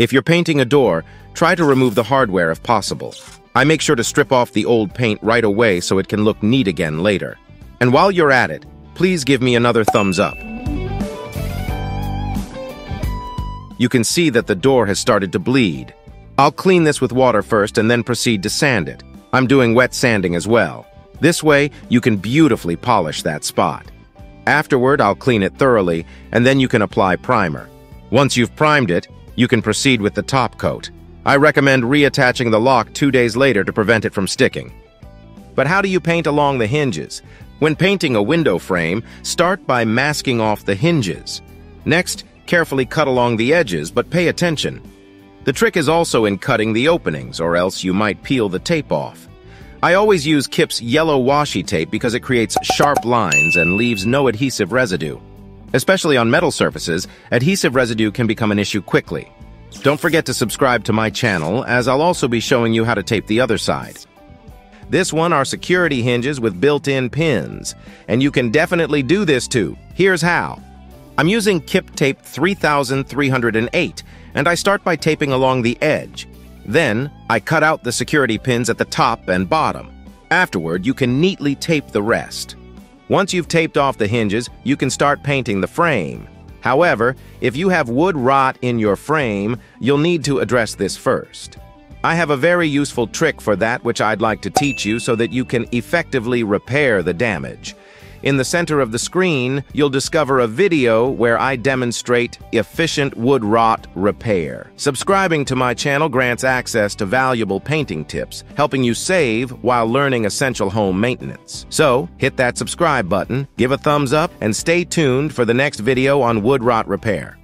If you're painting a door, try to remove the hardware if possible. I make sure to strip off the old paint right away so it can look neat again later. And while you're at it, please give me another thumbs up. You can see that the door has started to bleed. I'll clean this with water first and then proceed to sand it. I'm doing wet sanding as well. This way, you can beautifully polish that spot. Afterward, I'll clean it thoroughly, and then you can apply primer. Once you've primed it, you can proceed with the top coat. I recommend reattaching the lock 2 days later to prevent it from sticking. But how do you paint along the hinges? When painting a window frame, start by masking off the hinges. Next, carefully cut along the edges, but pay attention. The trick is also in cutting the openings, or else you might peel the tape off. I always use Kip's yellow washi tape because it creates sharp lines and leaves no adhesive residue. Especially on metal surfaces, adhesive residue can become an issue quickly. Don't forget to subscribe to my channel, as I'll also be showing you how to tape the other side. This one are security hinges with built-in pins, and you can definitely do this too. Here's how. I'm using Kip Tape 3308, and I start by taping along the edge. Then, I cut out the security pins at the top and bottom. Afterward, you can neatly tape the rest. Once you've taped off the hinges, you can start painting the frame. However, if you have wood rot in your frame, you'll need to address this first. I have a very useful trick for that which I'd like to teach you so that you can effectively repair the damage. In the center of the screen, you'll discover a video where I demonstrate efficient wood rot repair. Subscribing to my channel grants access to valuable painting tips, helping you save while learning essential home maintenance. So, hit that subscribe button, give a thumbs up, and stay tuned for the next video on wood rot repair.